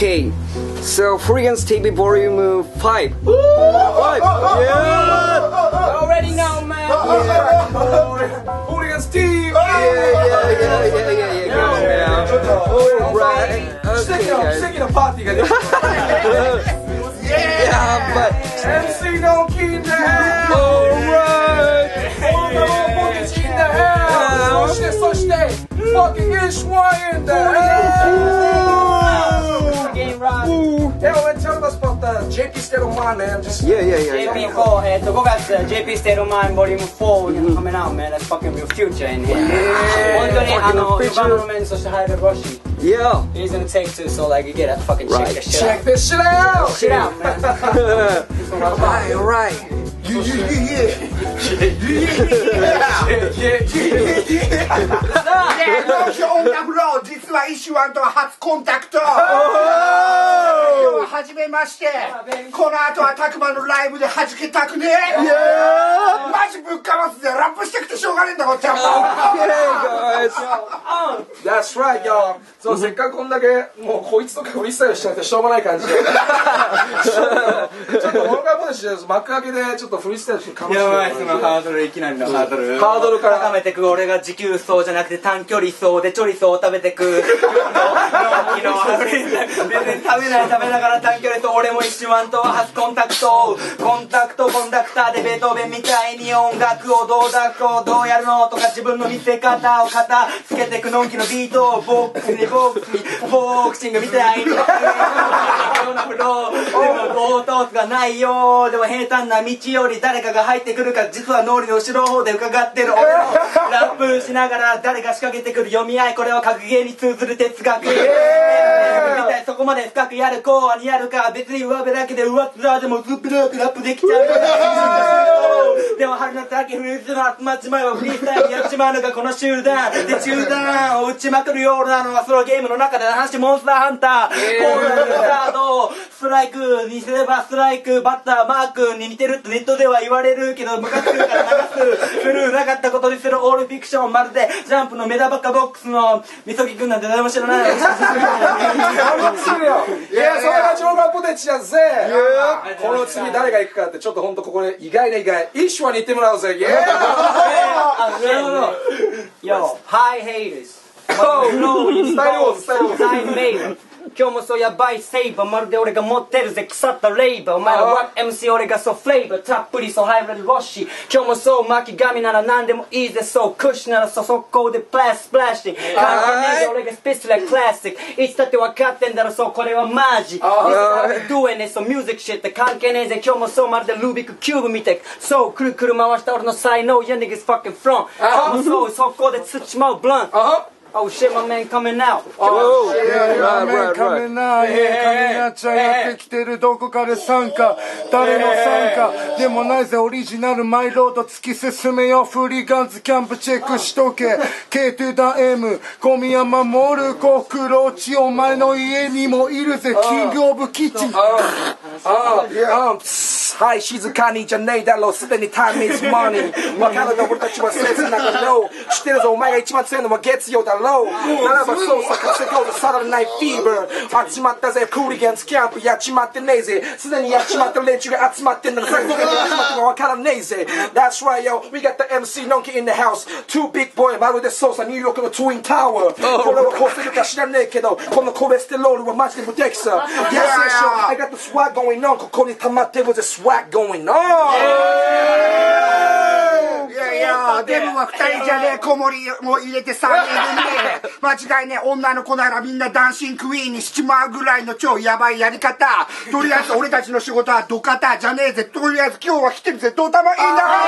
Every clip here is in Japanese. Okay, so HOOLIGANZ TV Volume 5. Five. Yeah. Already now, man. HOOLIGANZ TV. All right. Singing a party. Yeah, but MC don't keep in the house. All right. All the boys in the house. So stay. Fucking ISH ONE in the house. JP STATE OF MIND, man. Just JP4, 5月 JP STATE OF MIND Volume 4 coming out, man. That's fucking real future in here. Yeah. Yeah. He's gonna take two, so like you get that fucking right. Check this shit out. Shit out, man. All right.実はISH ONEと初コンタクト。はじめまして。この後はたくまのライブで弾けたくねえ。マジぶっかますぜ。ラップしたくてしょうがねえんだこっちは。That's right, y'all. そう、せっかくこんだけもうこいつとかフリースタイルしなくてしょうがない感じで。ちょっと本格的です。幕開けでちょっとフリースタイルしてかもしれない。やばい、そのハードルいきなりのハードル。ハードルから高めてく。俺が持久走じゃなくて短距離走でチョリソを食べてく。食べながら短距離と俺もISH ONEと初コンタクトコンダクターでベートーベンみたいに音楽をどうやるのとか自分の見せ方を片付けてくのんきのビートをボクシングみたいに。ボートースがないよ。でも平坦な道より誰かが入ってくるから実は脳裏の後ろの方で伺ってる俺のラップしながら誰か仕掛けてくる読み合い、これは格言に通ずる哲学。そこまで深くやるコアにやるか別に上辺だけで上っ面でもずっぴらくラップできちゃう。でも春夏秋冬の集まっちまえばフリースタイルやっちまうのがこの集団で集団を打ちまくるようなのはそのゲームの中での話。モンスターハンターコーナーのガードストライクにすればストライクバッターマークに似てるってネットでは言われるけど、ムカつくから流すフルなかったことにするオールフィクション、まるでジャンプのメダバッカボックスのみそぎくんなんて誰も知らないの。いや、それがジョーガポテチやぜ。この次誰が行くかってちょっと本当ここで意外ISH ONEに行ってもらおうぜ。イエーイ。Yo, hi haters. Style. 今日もそうやばいセイバー、まるで俺が持ってるぜ腐ったレイバー。お前らワップ MC 俺がそうフレーバーたっぷりそうハイブラルロッシー。今日もそう巻き髪なら何でもいいぜそうクッシュならそう速攻でプラスプラスティック関係ねえぜ俺がスピスラクラシックいつだって分かってんだろそうこれはマジドゥエネそうミュージックシット関係ねえぜ今日もそうまるでルービックキューブみたいそうくるくる回した俺の才能やねぎすファッキンフロン今日もそう速攻で釣っちまうブラン。Oh shit, my man coming out. Oh shit, my man coming out. カミナちゃんやってきてるどこかで参加誰も参加でもないぜオリジナルマイロード突き進めよフリーガンズキャンプチェックしとけ K to the M ゴミ屋守るご苦労地お前の家にもいるぜキングオブキッチン。はい静かにじゃねえだろすでにタイムイズマネー分かるの俺たちはせずなかろう知ってるぞお前が一番強いのは月曜だろうならばそうさかせこうとさらないフィーバー集まったぜHOOLIGANZキャンプやっちまってねえぜすでにやっちまった連中が集まってんだからどこで集まっても分からねえぜ。 That's right yo we got the MC のんき in the house two big boy まるでそうさニューヨークのツインタワーこれをこうするか知らねえけどこのコレステロールはマジで無敵さ。 Yes yo I got the swag going on ここに溜まってるぜWhat going on? いやいやデブは2人じゃねえ子守も入れて3人でね間違いねえ女の子ならみんなダンシングクイーンにしちまうぐらいの超ヤバいやり方。とりあえず俺たちの仕事はドカタじゃねえぜとりあえず今日は来てるぜドタマインだから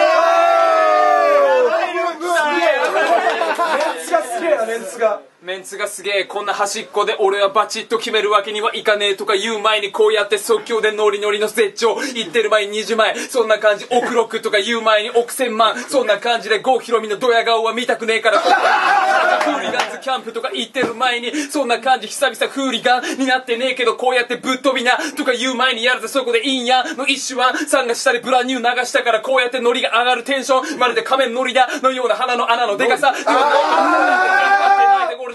メンツがすげえこんな端っこで俺はバチッと決めるわけにはいかねえとか言う前にこうやって即興でノリノリの絶頂言ってる前に20枚そんな感じ億6とか言う前に億千万そんな感じで郷ひろみのドヤ顔は見たくねえからHOOLIGANZキャンプとか言ってる前にそんな感じ久々フーリガンになってねえけどこうやってぶっ飛びなとか言う前にやるぜそこでインヤのISH ONEさんが下でブラニュー流したからこうやってノリが上がるテンションまるで仮面ノリだのような鼻の穴のでかさ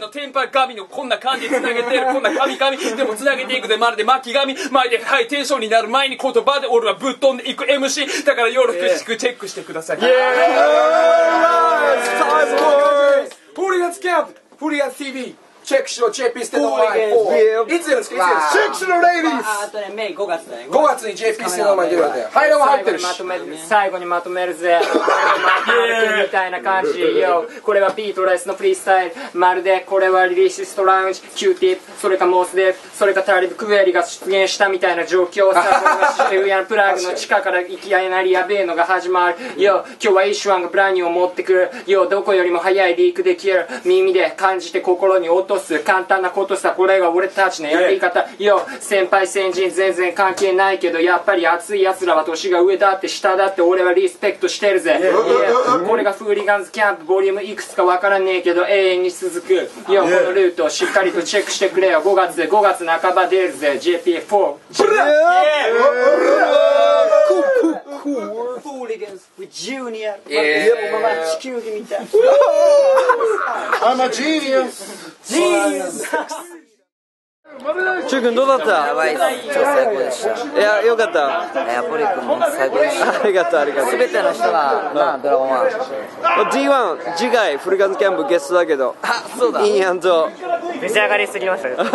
のテンパ神のこんな感じ繋げてる、こんな神々でも繋げていくでまるで巻き髪前でハイテンションになる前に言葉で俺はぶっ飛んでいく MC だからよろしくチェックしてください。イエーイ、HOOLIGANZ CAMP HOOLIGANZ TV チェックしろ JP STATE OF MIND いつやるんですか、チェックしろレイディーズ。あとねメイ5月だね、5月に JP STATE OF MIND 出るわけ。ハイラも入ってるし最後にまとめるぜみたいな感じよ。これはピートレスのフリースタイル、まるでこれはリリーシストラウンジ、キューティップ、それかモースデフ、それかタリブクエリが出現したみたいな状況さ。これが渋谷のプラグの地下からいきなりやべえのが始まるよ。今日はISH ONEがブラニューを持ってくるよ。どこよりも早いリークできる、耳で感じて心に落とす簡単なことさ。これが俺たちのやり方よ。先輩先人全然関係ないけど、やっぱり熱い奴らは年が上だって下だって俺はリスペクトしてるぜ。これがフーリガンズキャンプ、ボリュームいくつかわからねえけど永遠に続くよ。このルートをしっかりとチェックしてくれよ。5月で5月半ば出るぜ JP4 フーリガンズジュニア、地球儀みたいな。I'm a genius。チュウ君どうだった？やばいっす、超最高でした。いや、よかった。いや、ポリ君も最高でした。ありがとう、ありがとう。全ての人が、ドラゴンマン D1 次回フーリガンズキャンプゲストだけど、あ、そうだ、インアンド召し上がりすぎましたけど次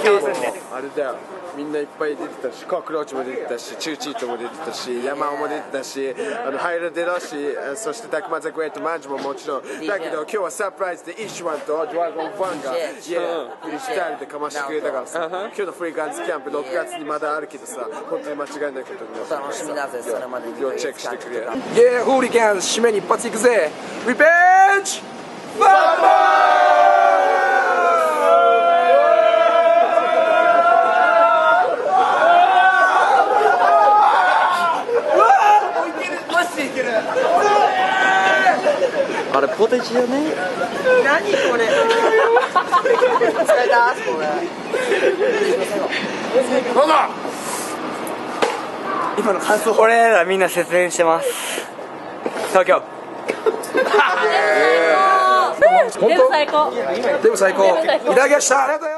倒すんであれだよ、みんないっぱい出てたし、コクローチも出てたし、チューチートも出てたし、ヤマオも出てたし、ハイラデロシ、そしてタクマザクエットマンジももちろんだけど、今日はサプライズでISH ONEとドラゴンファンが2人でかましてくれたからさ、今日のフーリガンズキャンプ6月にまだあるけどさ、本当に間違いないことになった。楽しみだぜ、それまで要チェックしてくれ。イエー、ホーリガン締めに一発いくぜ。リベンジバンバン。あれポテチじゃね？何これ？使えた？これ。どうだ？今の感想。これらみんな節電してます。東京。でも最高。でも最高。いただきました。